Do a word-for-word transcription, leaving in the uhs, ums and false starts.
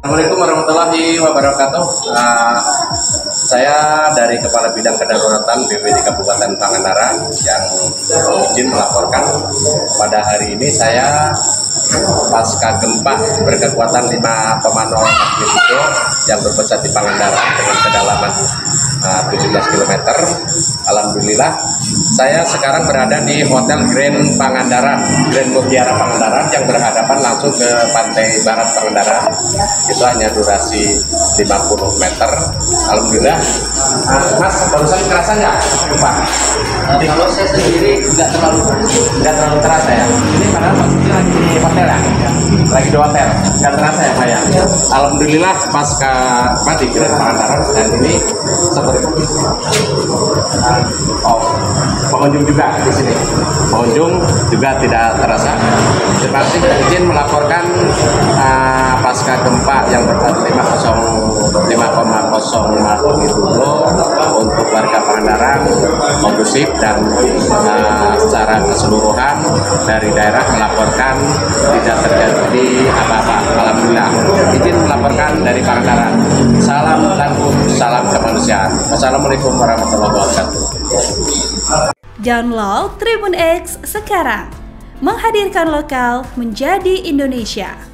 Assalamualaikum warahmatullahi wabarakatuh. Uh, saya dari Kepala Bidang Kedaruratan B P B D Kabupaten Pangandaran yang izin melaporkan pada hari ini saya pasca gempa berkekuatan lima koma nol magnitudo yang berpusat di Pangandaran dengan kedalaman uh, tujuh belas kilometer. Alhamdulillah saya sekarang berada di Hotel Grand Pangandaran, Grand Mutiara Pangandaran yang berhadapan langsung ke pantai barat Pangandaran. Itu hanya durasi lima puluh meter. Alhamdulillah. Mas, barusan terasa nggak? Lupa. E, kalau saya sendiri nggak terlalu nggak terlalu terasa ya. Ini padahal maksudnya lagi di hotel ya? Lagi di hotel. Nggak terasa ya Pak ya? Alhamdulillah pasca Pak di Grand Pangandaran dan ini seperti oh, pengunjung juga di sini. Pengunjung juga tidak terasa. Terima kasih izin melaporkan uh, pasca gempa yang berkekuatan lima koma nol magnitudo untuk warga Pangandaran kondusif dan uh, secara keseluruhan dari daerah melaporkan tidak terjadi apa-apa. Alhamdulillah. Izin melaporkan dari Pangandaran. Salam tangguh, salam kemanusiaan. Wassalamualaikum warahmatullahi wabarakatuh. Download Tribun X sekarang. Menghadirkan lokal menjadi Indonesia.